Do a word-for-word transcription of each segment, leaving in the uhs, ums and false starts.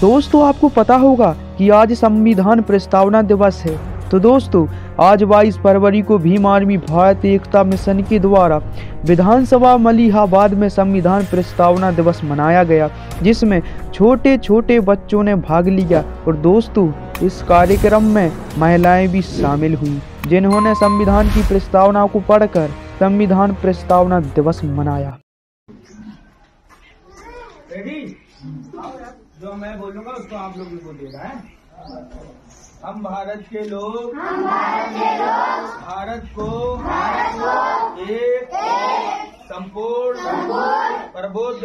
दोस्तों आपको पता होगा कि आज संविधान प्रस्तावना दिवस है। तो दोस्तों आज बाईस फरवरी को भीम आर्मी भारत एकता मिशन के द्वारा विधानसभा मलीहाबाद में संविधान प्रस्तावना दिवस मनाया गया, जिसमें छोटे छोटे बच्चों ने भाग लिया। और दोस्तों इस कार्यक्रम में महिलाएं भी शामिल हुई, जिन्होंने संविधान की प्रस्तावना को पढ़कर संविधान प्रस्तावना दिवस मनाया। जो मैं बोलूँगा उसको आप लोग भी बोलिएगा। हम भारत के लोग भारत को एक संपूर्ण प्रबुद्ध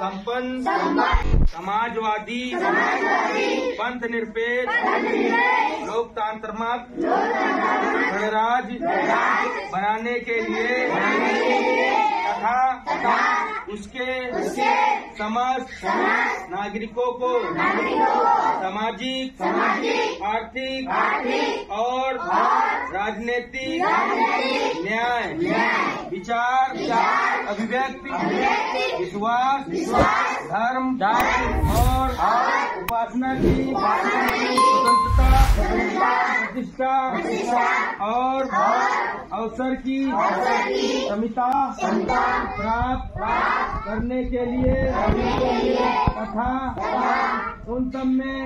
संपन्न समाजवादी पंथ निरपेक्ष लोकतांत्रिक गणराज्य बनाने के लिए तथा उसके, उसके समस्त नागरिकों को सामाजिक, आर्थिक और राजनीतिक न्याय, विचार, अभिव्यक्ति, विश्वास, धर्म और उपासना की स्वतंत्रता, प्रतिष्ठा और अवसर की क्षमता प्राप्त करने के लिए तथा उन सब में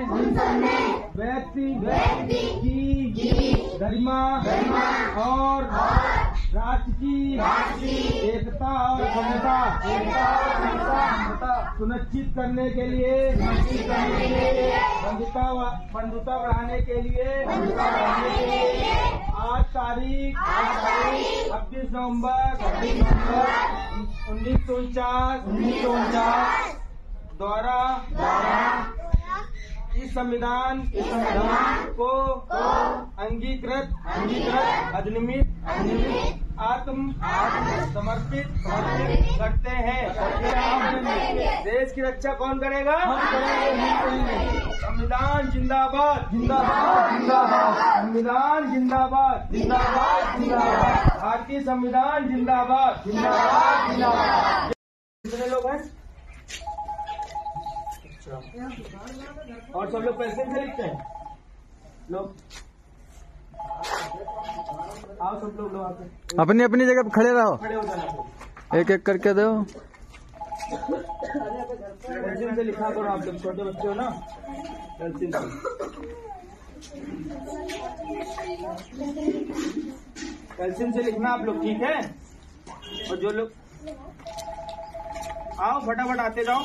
व्यक्ति की गरिमा और राष्ट्र की एकता और अखंडता सुनिश्चित करने के लिए बंधुता बढ़ाने के लिए आज तारीख छब्बीस नवम्बर उन्नीस सौ उनचास उन्नीस सौ उनचास द्वारा इस संविधान इस संविधान को अंगीकृत अंगीकृत अधिनियमित आत्म समर्पित करते हैं। देश की रक्षा कौन करेगा? संविधान जिंदाबाद जिंदाबाद जिंदाबाद संविधान जिंदाबाद जिंदाबाद जिंदाबाद भारतीय संविधान जिंदाबाद जिंदाबाद जिंदाबाद। कितने लोग हैं? और सब लोग पैसे से लिखते हैं लोग। आओ सब लोग लोग अपनी अपनी जगह पे खड़े रहो, खड़े हो जाना, एक एक करके दो। पेंसिल से लिखा करो, आप सब छोटे बच्चे हो ना, पेंसिल से पेंसिल से लिखना आप लोग, ठीक है। और जो लोग आओ फटाफट आते जाओ,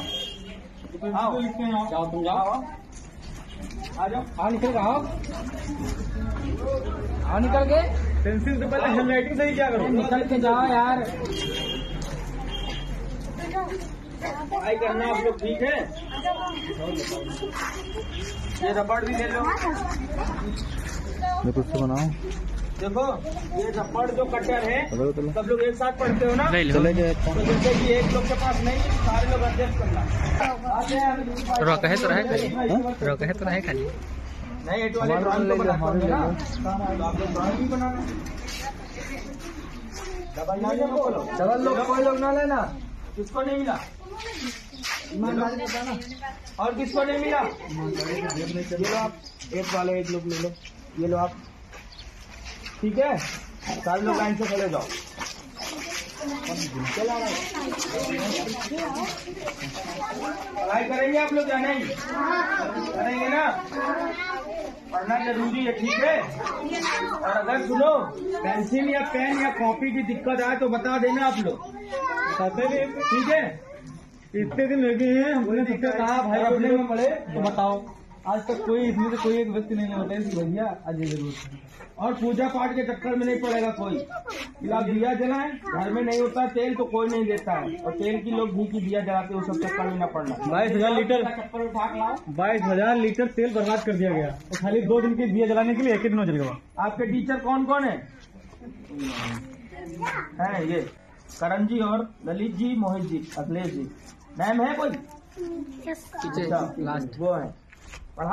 आओ जाओ तुम जाओ, आ जाओ, आ निकल आओ, आ निकल के पेंसिल से पहले हैंड राइटिंग से ही क्या करो, निकल के जाओ यार, आई करना आप लोग, ठीक है। ये रबड़ भी ले लो, मैं कुछ तो बनाऊं। देखो ये रबड़ जो कटर है, सब लोग एक साथ पढ़ते हो ना, जैसे कि एक लोग के पास नहीं, सारे लोग एडजस्ट करना। रोका है तो रहे खाली, रोका है तो रहे खाली, नहीं एट वाले ड्रॉइंग तो बनाते हो ना, तो आप लोग ड्रॉइंग भी बनाना। डबल लोग कोई लोग ना लेना, किसको नहीं मिला, और किसको नहीं मिला, ये लो आप, एक वाले एक लोग ले लो, ये लो आप, ठीक है। सारे लोग लाइन से चले जाओ, पढ़ाई करेंगे आप लोग या नहीं करेंगे ना, पढ़ना जरूरी है, ठीक है। और अगर सुनो पेंसिल या पेन या कॉपी की दिक्कत आए तो बता देना आप लोग, ठीक है। इतने दिन लगे हैं हमने, दिक्कत कहा भाई अपने में पड़े तो बताओ, आज तक कोई इसमें से कोई एक व्यक्ति नहीं होता है भैया, अजय जरूर। और पूजा पाठ के चक्कर में नहीं पड़ेगा कोई, आप दिया जलाएं, घर में नहीं होता तेल तो कोई नहीं देता है, और तेल की लोग घी की दिया जलाते हैं, उस सब चक्कर में न पड़ना। बाईस हजार लीटर चक्कर उठा लाओ, बाईस हजार लीटर तेल बर्बाद कर दिया गया, और खाली दो दिन के दिया जलाने के लिए एक ही दिन हो जाएगा। आपके टीचर कौन कौन है? ये करण जी और ललित जी, मोहित जी, अखिलेश जी। मैम है कोई? लास्ट वो है पढ़ा।